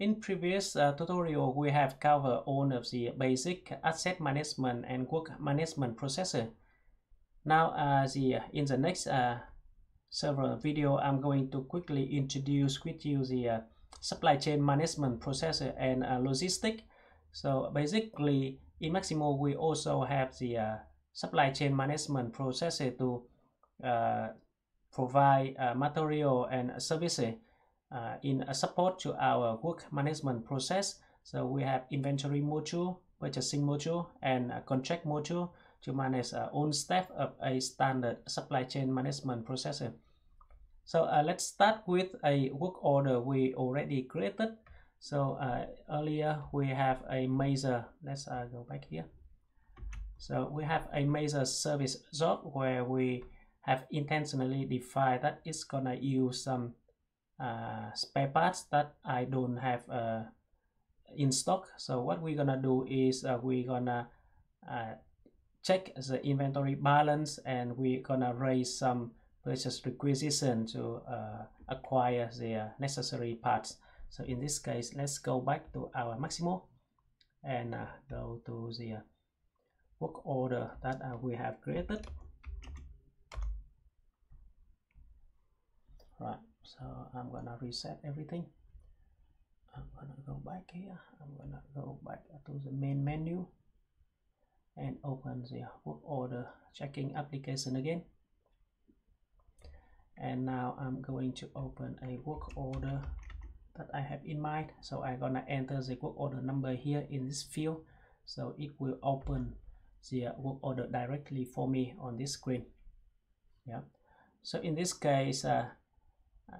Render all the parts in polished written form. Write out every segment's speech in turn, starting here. In previous tutorial, we have covered all of the basic asset management and work management processes. Now, in the next several video, I'm going to quickly introduce with you the supply chain management processes and logistics. So basically, in Maximo, we also have the supply chain management processes to provide material and services in support to our work management process. So we have inventory module, purchasing module, and contract module to manage our own step of a standard supply chain management process. So let's start with a work order we already created. So earlier we have a major, let's go back here. So we have a major service job where we have intentionally defined that it's gonna use some spare parts that I don't have in stock. So what we're gonna do is we're gonna check the inventory balance, and we're gonna raise some purchase requisition to acquire the necessary parts. So in this case, let's go back to our Maximo and go to the work order that we have created. Right, so I'm gonna reset everything. I'm gonna go back here. I'm gonna go back to the main menu and open the work order checking application again. And now I'm going to open a work order that I have in mind. So I'm gonna enter the work order number here in this field. So it will open the work order directly for me on this screen. Yeah. So in this case,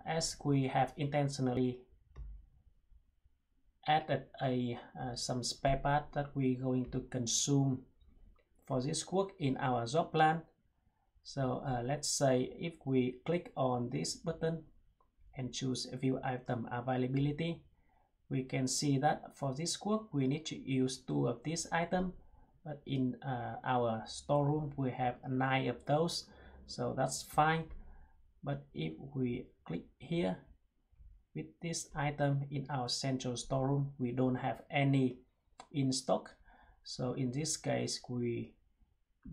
as we have intentionally added some spare part that we're going to consume for this work in our job plan. So let's say if we click on this button and choose view item availability, we can see that for this work we need to use 2 of these items, but in our storeroom we have 9 of those, so that's fine. But if we click here with this item in our central storeroom, we don't have any in stock. So in this case, we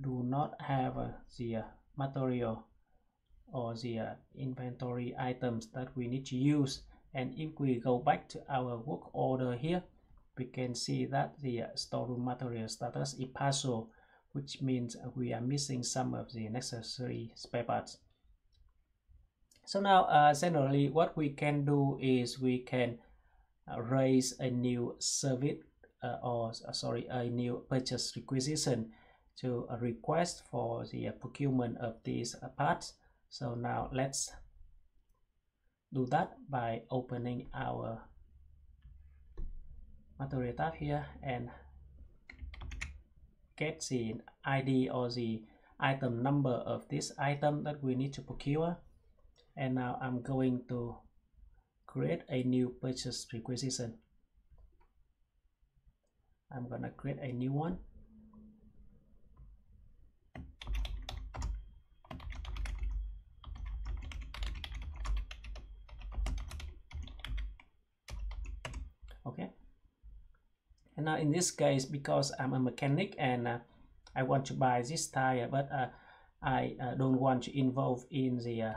do not have the material or the inventory items that we need to use. And if we go back to our work order here, we can see that the storeroom material status is partial, which means we are missing some of the necessary spare parts. So now, generally, what we can do is we can raise a new service a new purchase requisition to a request for the procurement of these parts. So now let's do that by opening our material tab here and get the ID or the item number of this item that we need to procure. And now I'm going to create a new purchase requisition. I'm gonna create a new one. Okay. And now in this case, because I'm a mechanic and I want to buy this tire, but I don't want to involve in the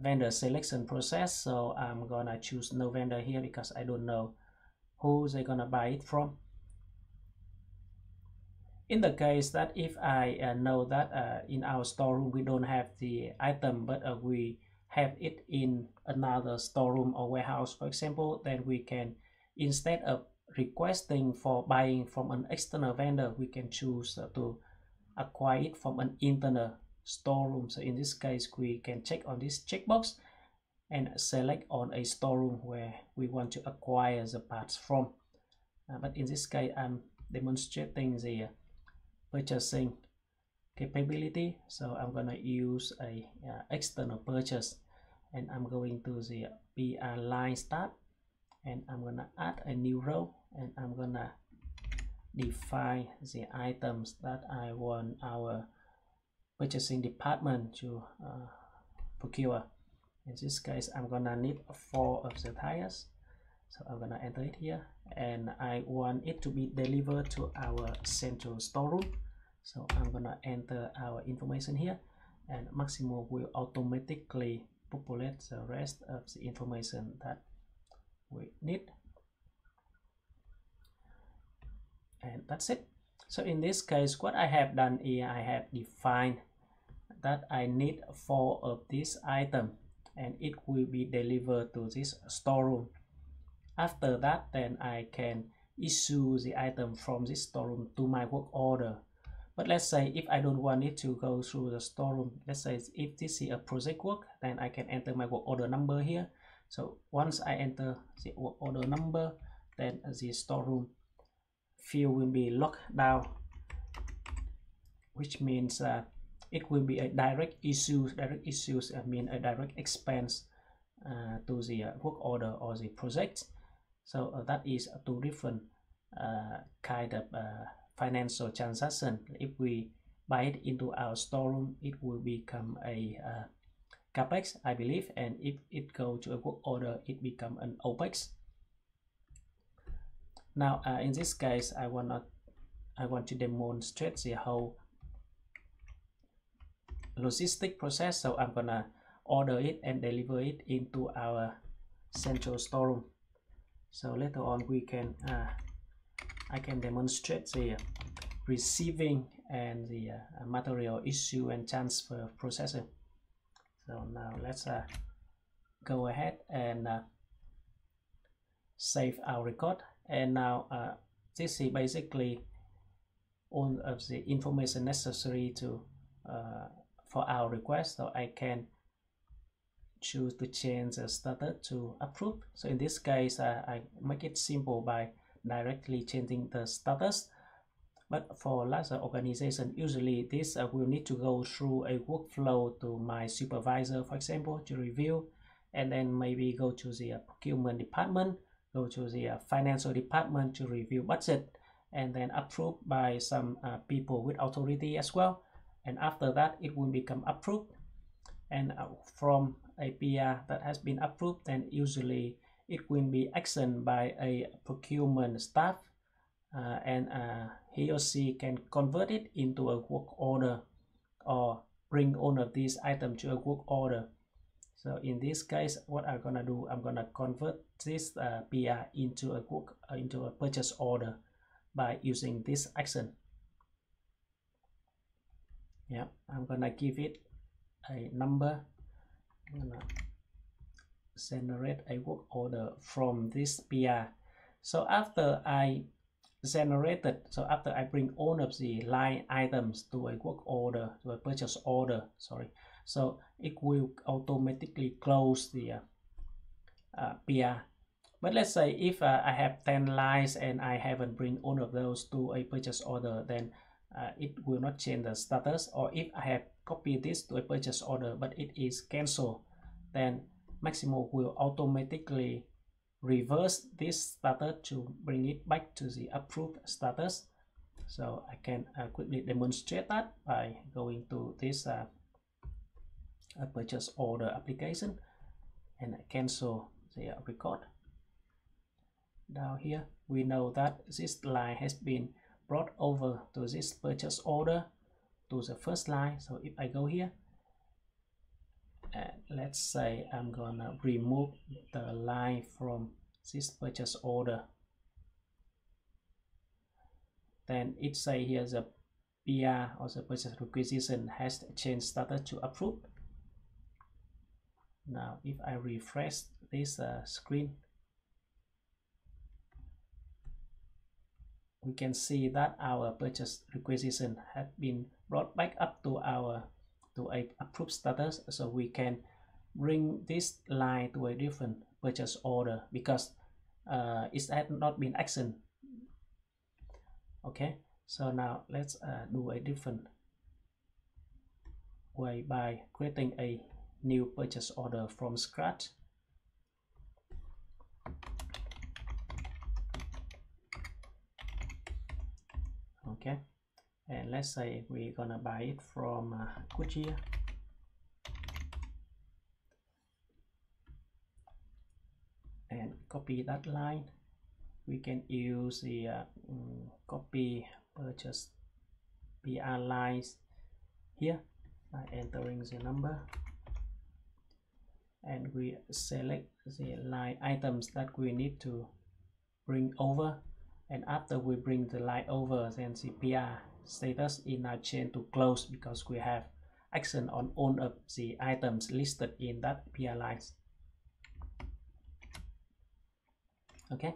vendor selection process, so I'm gonna choose no vendor here because I don't know who they're gonna buy it from. In the case that if I know that in our storeroom we don't have the item, but we have it in another storeroom or warehouse, for example, then we can, instead of requesting for buying from an external vendor, we can choose to acquire it from an internal storeroom. So in this case, we can check on this checkbox and select on a storeroom where we want to acquire the parts from. But in this case, I'm demonstrating the purchasing capability, so I'm gonna use a external purchase, and I'm going to the PR line tab, and I'm gonna add a new row, and I'm gonna define the items that I want our purchasing department to procure. In this case, I'm gonna need 4 of the tires. So I'm gonna enter it here, and I want it to be delivered to our central storeroom. So I'm gonna enter our information here, and Maximo will automatically populate the rest of the information that we need. And that's it. So in this case, what I have done is I have defined that I need 4 of this item, and it will be delivered to this storeroom. After that, then I can issue the item from this storeroom to my work order. But let's say if I don't want it to go through the storeroom, let's say if this is a project work, then I can enter my work order number here. So once I enter the work order number, then the storeroom field will be locked down, which means it will be a direct issue. Direct issues mean a direct expense to the work order or the project. So that is two different kind of financial transaction. If we buy it into our storeroom, it will become a capex, I believe, and if it goes to a work order, it becomes an opex. Now in this case, I want to demonstrate the whole logistic process. So I'm gonna order it and deliver it into our central storeroom. So later on we can I can demonstrate the receiving and the material issue and transfer processing. So now let's go ahead and save our record. And now this is basically all of the information necessary to for our request. So I can choose to change the status to approve. So in this case, I make it simple by directly changing the status. But for larger organization, usually this will need to go through a workflow to my supervisor, for example, to review, and then maybe go to the procurement department, go to the financial department to review budget, and then approved by some people with authority as well. And after that, it will become approved. And from a PR that has been approved, then usually it will be actioned by a procurement staff, and he or she can convert it into a work order or bring all of these items to a work order. So in this case, what I'm gonna do, I'm gonna convert this PR into a purchase order by using this action. Yeah, I'm gonna give it a number. I'm gonna generate a work order from this PR. So after I generated, so after I bring all of the line items to a work order, to a purchase order, sorry, so it will automatically close the PR. But let's say if I have 10 lines and I haven't bring all of those to a purchase order, then it will not change the status. Or if I have copied this to a purchase order but it is cancelled, then Maximo will automatically reverse this status to bring it back to the approved status. So I can quickly demonstrate that by going to this purchase order application and cancel the record. Down here we know that this line has been brought over to this purchase order, to the first line. So if I go here, let's say I'm gonna remove the line from this purchase order, then it say here the PR or the purchase requisition has changed status to approved. Now if I refresh this screen, we can see that our purchase requisition has been brought back up to our to an approved status. So we can bring this line to a different purchase order because it had not been actioned. Okay, so now let's do a different way by creating a new purchase order from scratch. Okay, and let's say we're gonna buy it from Kuchia. And copy that line, we can use the copy purchase PR lines here by entering the number, and we select the line items that we need to bring over. And after we bring the line over, then the PR status in our chain to close, because we have action on all of the items listed in that PR lines. Okay.